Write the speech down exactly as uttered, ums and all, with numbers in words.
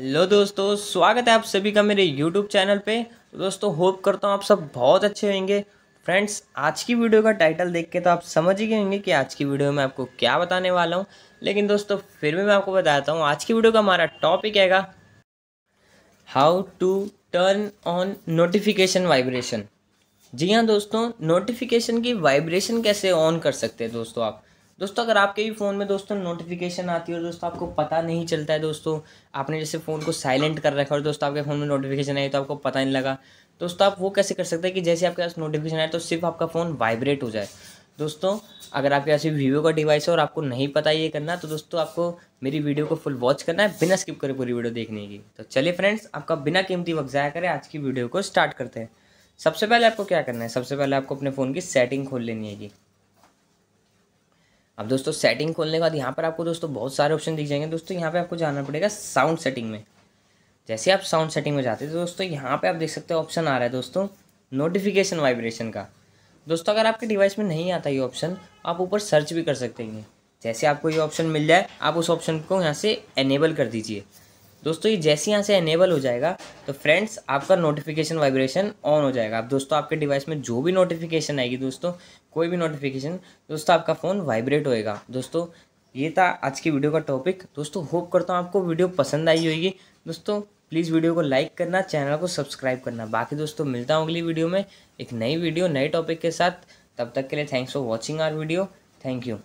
Hello दोस्तों, स्वागत है आप सभी का मेरे YouTube चैनल पे। तो दोस्तों होप करता हूँ आप सब बहुत अच्छे होंगे। फ्रेंड्स, आज की वीडियो का टाइटल देख के तो आप समझ ही गए होंगे कि आज की वीडियो में आपको क्या बताने वाला हूँ। लेकिन दोस्तों फिर भी मैं आपको बताता हूँ, आज की वीडियो का हमारा टॉपिक हैगा how to turn on notification vibration. जी हाँ दोस्तों, नोटिफिकेशन की वाइब्रेशन कैसे ऑन कर सकते हैं दोस्तों आप। दोस्तों अगर आपके भी फ़ोन में दोस्तों नोटिफिकेशन आती है और दोस्तों आपको पता नहीं चलता है, दोस्तों आपने जैसे फ़ोन को साइलेंट कर रखा है और दोस्तों आपके फ़ोन में नोटिफिकेशन आई तो आपको पता नहीं लगा, दोस्तों आप वो कैसे कर सकते हैं कि जैसे आपके पास नोटिफिकेशन आए तो सिर्फ आपका फ़ोन वाइब्रेट हो जाए। दोस्तों अगर आपके पास वीवो का डिवाइस है और आपको नहीं पता ये करना, तो दोस्तों आपको मेरी वीडियो को फुल वॉच करना है, बिना स्किप करे पूरी वीडियो देखने की। तो चलिए फ्रेंड्स, आपका बिना कीमती वक्त ज़ाया करें आज की वीडियो को स्टार्ट करते हैं। सबसे पहले आपको क्या करना है, सबसे पहले आपको अपने फ़ोन की सेटिंग खोल लेनी है। अब दोस्तों सेटिंग खोलने के बाद यहाँ पर आपको दोस्तों बहुत सारे ऑप्शन दिख जाएंगे। दोस्तों यहाँ पे आपको जाना पड़ेगा साउंड सेटिंग में। जैसे आप साउंड सेटिंग में जाते हैं तो दोस्तों यहाँ पे आप देख सकते हो ऑप्शन आ रहा है दोस्तों नोटिफिकेशन वाइब्रेशन का। दोस्तों अगर आपके डिवाइस में नहीं आता ये ऑप्शन, आप ऊपर सर्च भी कर सकते हैं। जैसे आपको ये ऑप्शन मिल जाए, आप उस ऑप्शन को यहाँ से एनेबल कर दीजिए। दोस्तों ये जैसे यहाँ से एनेबल हो जाएगा तो फ्रेंड्स आपका नोटिफिकेशन वाइब्रेशन ऑन हो जाएगा। अब दोस्तों आपके डिवाइस में जो भी नोटिफिकेशन आएगी दोस्तों, कोई भी नोटिफिकेशन, दोस्तों आपका फ़ोन वाइब्रेट होएगा। दोस्तों ये था आज की वीडियो का टॉपिक। दोस्तों होप करता हूँ आपको वीडियो पसंद आई होगी। दोस्तों प्लीज़ वीडियो को लाइक करना, चैनल को सब्सक्राइब करना। बाकी दोस्तों मिलता हूँ अगली वीडियो में एक नई वीडियो नए टॉपिक के साथ। तब तक के लिए thanks for watching our video. Thank you.